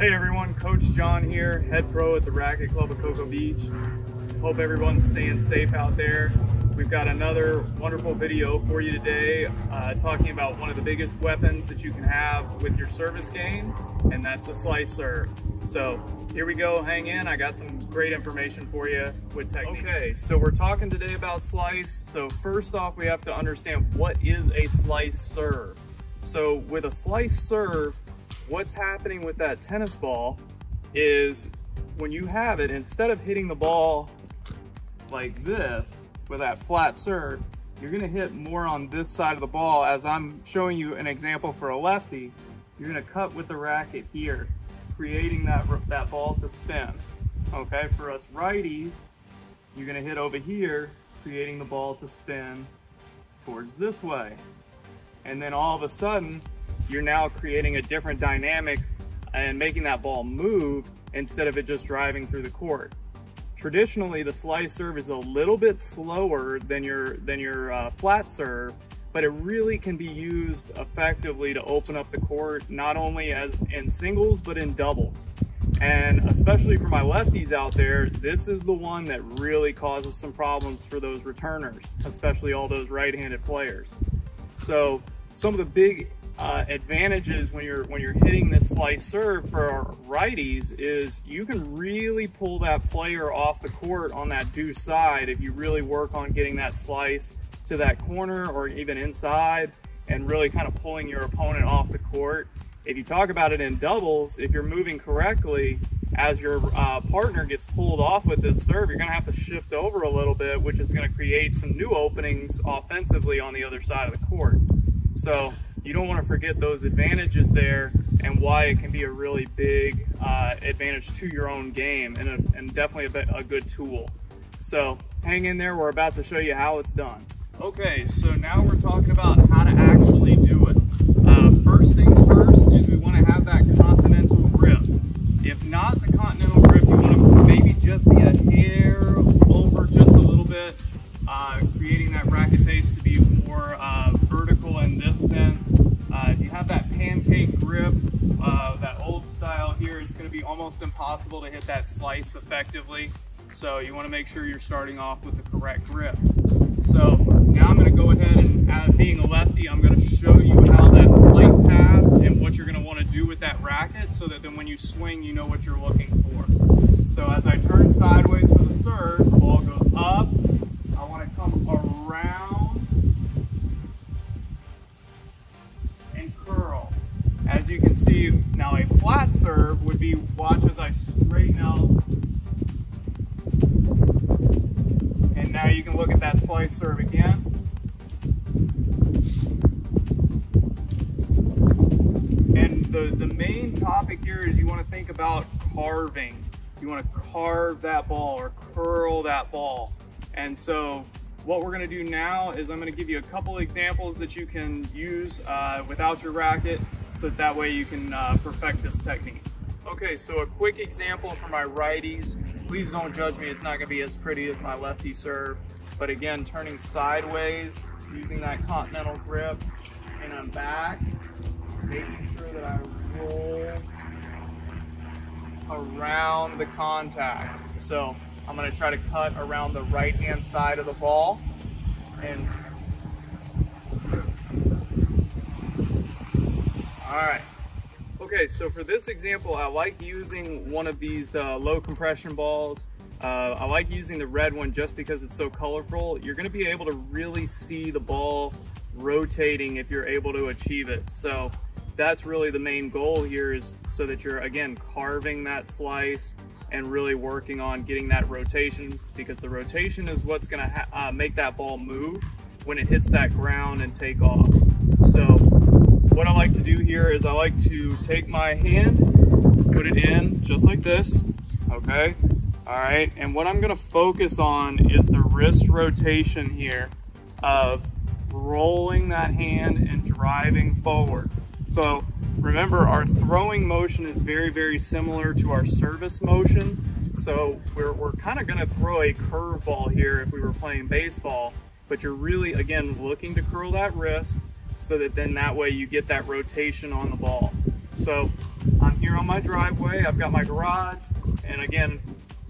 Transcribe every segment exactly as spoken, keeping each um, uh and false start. Hey everyone, Coach John here, head pro at the Racquet Club of Cocoa Beach. Hope everyone's staying safe out there. We've got another wonderful video for you today uh, talking about one of the biggest weapons that you can have with your service game, and that's the slice serve. So here we go, hang in. I got some great information for you with technique. Okay, so we're talking today about slice. So first off, we have to understand, what is a slice serve? So with a slice serve, what's happening with that tennis ball is when you have it, instead of hitting the ball like this with that flat serve, you're gonna hit more on this side of the ball. As I'm showing you an example for a lefty, you're gonna cut with the racket here, creating that, that ball to spin. Okay, for us righties, you're gonna hit over here, creating the ball to spin towards this way. And then all of a sudden, you're now creating a different dynamic and making that ball move instead of it just driving through the court. Traditionally, the slice serve is a little bit slower than your, than your uh, flat serve, but it really can be used effectively to open up the court, not only as in singles, but in doubles. And especially for my lefties out there, this is the one that really causes some problems for those returners, especially all those right-handed players. So some of the big Uh, advantages when you're when you're hitting this slice serve for our righties is you can really pull that player off the court on that deuce side if you really work on getting that slice to that corner or even inside and really kind of pulling your opponent off the court. If you talk about it in doubles, if you're moving correctly, as your uh, partner gets pulled off with this serve, you're gonna have to shift over a little bit, which is gonna create some new openings offensively on the other side of the court. So you don't want to forget those advantages there and why it can be a really big uh, advantage to your own game and, a, and definitely a, a good tool. So hang in there, we're about to show you how it's done. Okay, so now we're talking about how to actually do it. Uh, first things first is we want to have that continental grip. If not the continental grip, you want to maybe just be a hair over just a little bit, uh, creating that racket face to be more uh, vertical in this sense. Uh, if you have that pancake grip, uh, that old style here, it's going to be almost impossible to hit that slice effectively. So you want to make sure you're starting off with the correct grip. So now I'm going to go ahead and, as being a lefty, I'm going to show you how that flight path and what you're going to want to do with that racket so that then when you swing, you know what you're looking for. So as I turn sideways for the serve, the ball goes up. I want to come around and curl. As you can see, now a flat serve would be, watch as I straighten out. And now you can look at that slice serve again. And the, the main topic here is you want to think about carving. You want to carve that ball or curl that ball. And so what we're gonna do now is I'm gonna give you a couple examples that you can use uh, without your racket, so that, that way you can uh, perfect this technique. Okay, so a quick example for my righties. Please don't judge me, it's not gonna be as pretty as my lefty serve. But again, turning sideways, using that continental grip, and I'm back, making sure that I roll around the contact. So I'm going to try to cut around the right-hand side of the ball and all right. Okay, so for this example, I like using one of these uh, low compression balls. Uh, I like using the red one just because it's so colorful. You're going to be able to really see the ball rotating if you're able to achieve it. So that's really the main goal here, is so that you're, again, carving that slice and really working on getting that rotation, because the rotation is what's going to uh, make that ball move when it hits that ground and take off. So what I like to do here is I like to take my hand, put it in just like this. Okay. All right. And what I'm going to focus on is the wrist rotation here of rolling that hand and driving forward. So remember, our throwing motion is very, very similar to our service motion. So we're, we're kind of going to throw a curveball here if we were playing baseball, but you're really, again, looking to curl that wrist so that then that way you get that rotation on the ball. So I'm here on my driveway. I've got my garage, and again,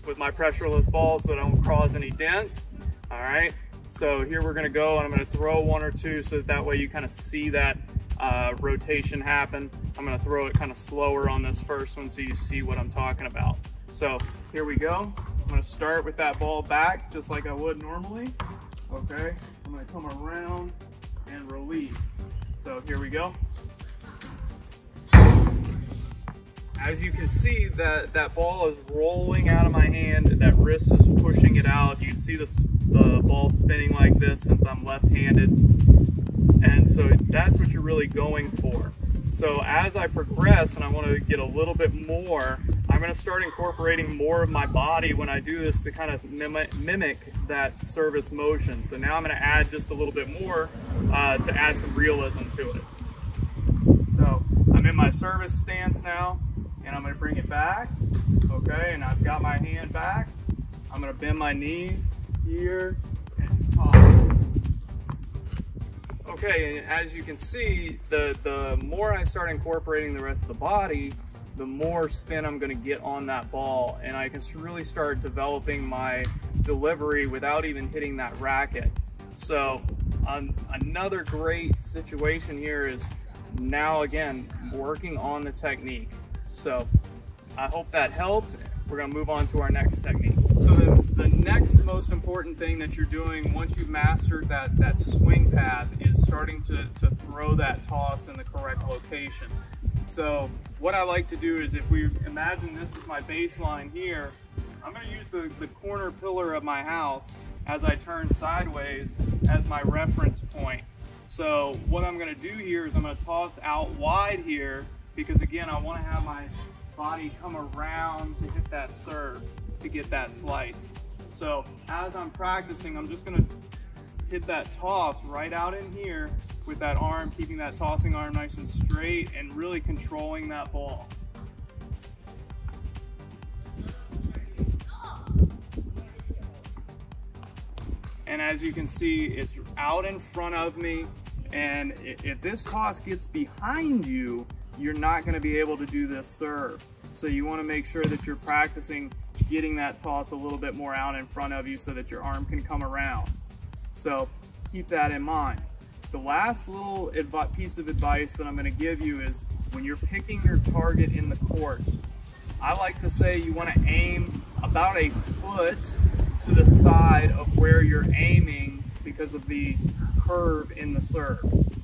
with my pressureless balls so that I don't cause any dents. All right, so here we're gonna go and I'm gonna throw one or two so that, that way you kind of see that uh, rotation happen. I'm gonna throw it kind of slower on this first one so you see what I'm talking about. So here we go. I'm gonna start with that ball back just like I would normally. Okay, I'm gonna come around and release. So here we go. As you can see, that, that ball is rolling out of my hand. That wrist is pushing it out. You can see this, the ball spinning like this since I'm left-handed. And so that's what you're really going for. So as I progress and I want to get a little bit more, I'm going to start incorporating more of my body when I do this to kind of mimic, mimic that service motion. So now I'm going to add just a little bit more uh, to add some realism to it. So I'm in my service stance now. And I'm gonna bring it back, okay? And I've got my hand back. I'm gonna bend my knees here and top. Okay, and as you can see, the, the more I start incorporating the rest of the body, the more spin I'm gonna get on that ball. And I can really start developing my delivery without even hitting that racket. So um, another great situation here is now, again, working on the technique. So I hope that helped. We're gonna move on to our next technique. So the, the next most important thing that you're doing once you've mastered that, that swing path is starting to, to throw that toss in the correct location. So what I like to do is, if we imagine this is my baseline here, I'm gonna use the, the corner pillar of my house as I turn sideways as my reference point. So what I'm gonna do here is I'm gonna toss out wide here, because again, I want to have my body come around to hit that serve, to get that slice. So as I'm practicing, I'm just gonna hit that toss right out in here with that arm, keeping that tossing arm nice and straight and really controlling that ball. And as you can see, it's out in front of me. And if this toss gets behind you, you're not gonna be able to do this serve. So you wanna make sure that you're practicing getting that toss a little bit more out in front of you so that your arm can come around. So keep that in mind. The last little piece of advice that I'm gonna give you is, when you're picking your target in the court, I like to say you wanna aim about a foot to the side of where you're aiming because of the curve in the serve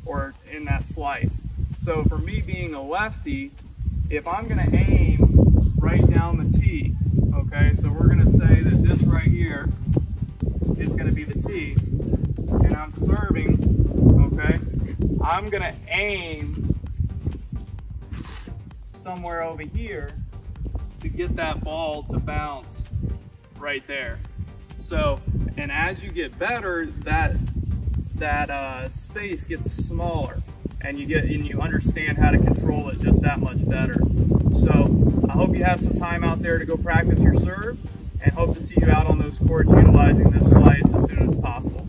or in that slice. So for me being a lefty, if I'm gonna aim right down the tee, okay, so we're gonna say that this right here is gonna be the tee, and I'm serving, okay, I'm gonna aim somewhere over here to get that ball to bounce right there. So, and as you get better, that, that uh, space gets smaller, and you get and you understand how to control it just that much better. So I hope you have some time out there to go practice your serve, and hope to see you out on those courts utilizing this slice as soon as possible.